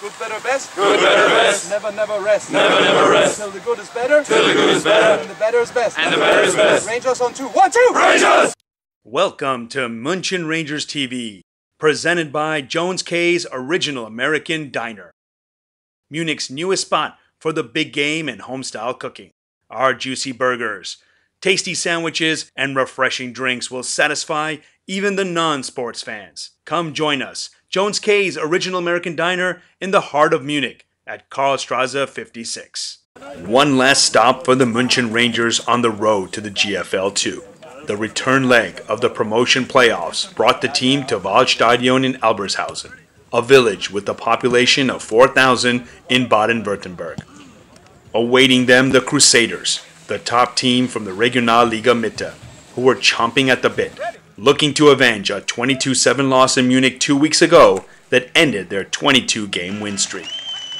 Good, better, best. Good, better, best. Never, never rest. Never, never rest. Till the good is better. Till the good is better. And the better is best. And the better is best. Rangers on 2. 1, 2. Rangers! Welcome to München Rangers TV, presented by Jones K's Original American Diner, Munich's newest spot for the big game and home-style cooking. Our juicy burgers, tasty sandwiches, and refreshing drinks will satisfy even the non-sports fans. Come join us, Jones K's Original American Diner in the heart of Munich at Karlstrasse 56. One last stop for the München Rangers on the road to the GFL 2. The return leg of the promotion playoffs brought the team to Waldstadion in Albershausen, a village with a population of 4,000 in Baden-Württemberg. Awaiting them, the Crusaders, the top team from the Regional Liga Mitte, who were chomping at the bit, looking to avenge a 22-7 loss in Munich 2 weeks ago that ended their 22-game win streak.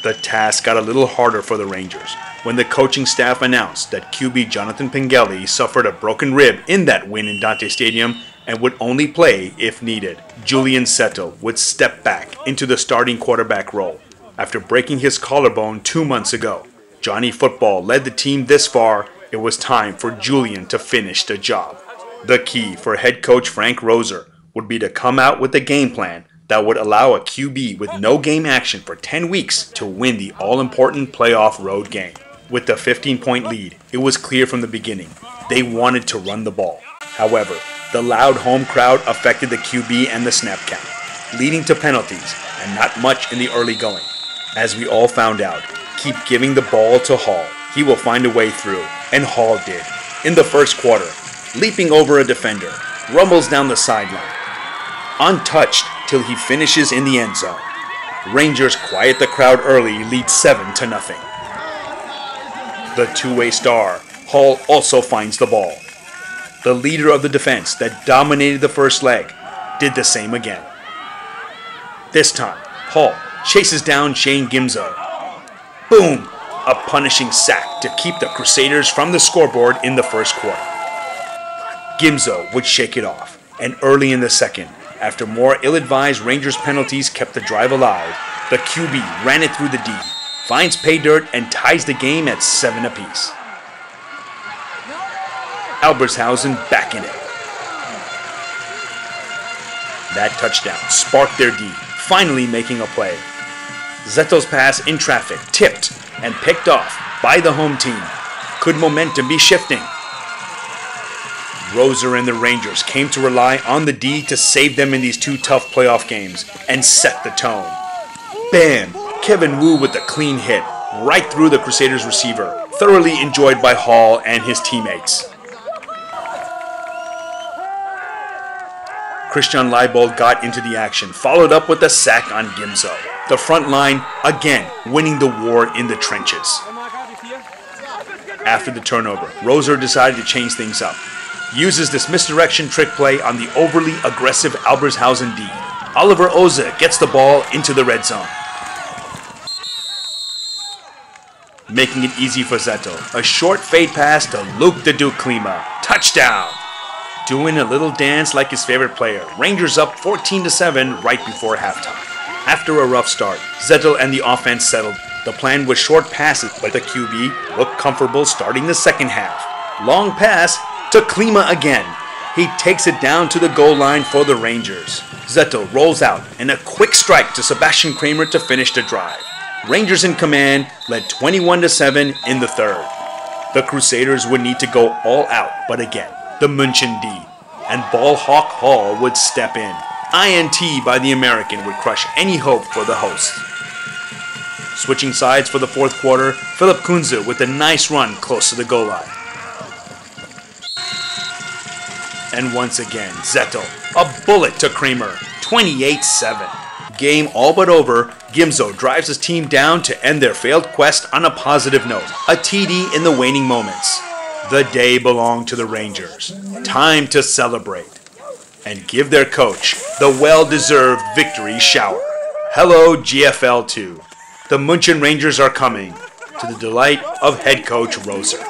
The task got a little harder for the Rangers when the coaching staff announced that QB Jonathan Pingeli suffered a broken rib in that win in Dante Stadium and would only play if needed. Julian Zettel would step back into the starting quarterback role after breaking his collarbone 2 months ago. Johnny Football led the team this far. It was time for Julian to finish the job. The key for head coach Frank Roser would be to come out with a game plan that would allow a QB with no game action for 10 weeks to win the all-important playoff road game. With the 15-point lead, it was clear from the beginning they wanted to run the ball. However, the loud home crowd affected the QB and the snap count, leading to penalties and not much in the early going. As we all found out, keep giving the ball to Hall. He will find a way through, and Hall did. In the first quarter, leaping over a defender, rumbles down the sideline, untouched till he finishes in the end zone. Rangers quiet the crowd early, lead 7-0. The two-way star, Hall, also finds the ball. The leader of the defense that dominated the first leg did the same again. This time, Hall chases down Shane Gimzo. Boom! A punishing sack to keep the Crusaders from the scoreboard in the first quarter. Gimzo would shake it off, and early in the second, after more ill-advised Rangers penalties kept the drive alive, the QB ran it through the D, finds pay dirt, and ties the game at 7 apiece. Albershausen back in it. That touchdown sparked their D, finally making a play. Zettel's pass in traffic tipped and picked off by the home team. Could momentum be shifting? Roser and the Rangers came to rely on the D to save them in these two tough playoff games and set the tone. Bam! Kevin Woo with a clean hit right through the Crusaders receiver, thoroughly enjoyed by Hall and his teammates. Christian Leibold got into the action, followed up with a sack on Gimzo. The front line, again, winning the war in the trenches. After the turnover, Roser decided to change things up. Uses this misdirection trick play on the overly aggressive Albershausen D. Oliver Oza gets the ball into the red zone, making it easy for Zettel. A short fade pass to Luke Klima. Touchdown! Doing a little dance like his favorite player. Rangers up 14-7 right before halftime. After a rough start, Zettel and the offense settled. The plan was short passes, but the QB looked comfortable starting the second half. Long pass to Klima again. He takes it down to the goal line for the Rangers. Zettel rolls out and a quick strike to Sebastian Kramer to finish the drive. Rangers in command, led 21-7 in the third. The Crusaders would need to go all out, but again, the München D, and ball hawk Hall would step in. INT by the American would crush any hope for the host. Switching sides for the fourth quarter, Philip Kunze with a nice run close to the goal line. And once again, Zettel, a bullet to Kramer, 28-7. Game all but over, Gimzo drives his team down to end their failed quest on a positive note, a TD in the waning moments. The day belonged to the Rangers. Time to celebrate and give their coach the well-deserved victory shower. Hello, GFL 2. The München Rangers are coming to the delight of head coach Roser.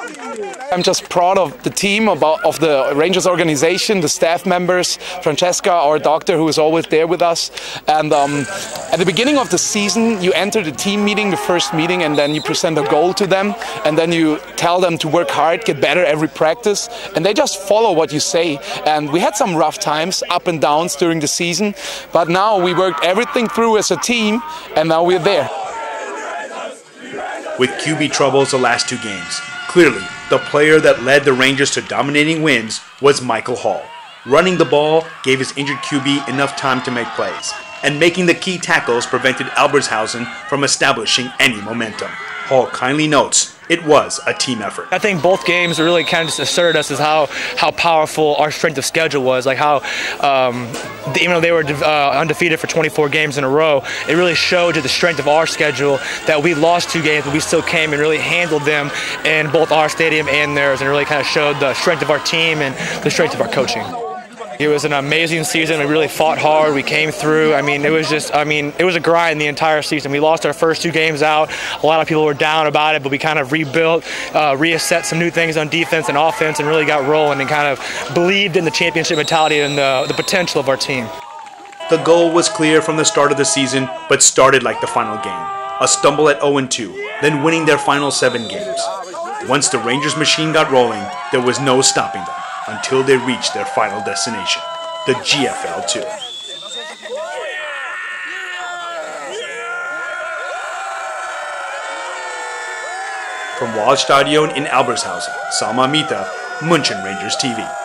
I'm just proud of the team, of the Rangers organization, the staff members, Francesca, our doctor, who is always there with us. And at the beginning of the season, you enter the team meeting, the first meeting, and then you present a goal to them. And then you tell them to work hard, get better every practice. And they just follow what you say. And we had some rough times, up and downs during the season. But now we worked everything through as a team, and now we're there. With QB troubles the last two games, clearly the player that led the Rangers to dominating wins was Michael Hall. Running the ball gave his injured QB enough time to make plays, and making the key tackles prevented Albershausen from establishing any momentum. Hall kindly notes it was a team effort. I think both games really kind of just asserted us as how powerful our strength of schedule was, like how even though they were undefeated for 24 games in a row, it really showed the strength of our schedule that we lost two games, but we still came and really handled them in both our stadium and theirs, and really kind of showed the strength of our team and the strength of our coaching. It was an amazing season. We really fought hard. We came through. I mean, it was just, I mean, it was a grind the entire season. We lost our first two games out. A lot of people were down about it, but we kind of rebuilt, reset some new things on defense and offense, and really got rolling and kind of believed in the championship mentality and the potential of our team. The goal was clear from the start of the season, but started like the final game. A stumble at 0-2, then winning their final 7 games. Once the Rangers machine got rolling, there was no stopping them until they reach their final destination, the GFL 2. From Waldstadion in Albershausen, Sama Amita, München Rangers TV.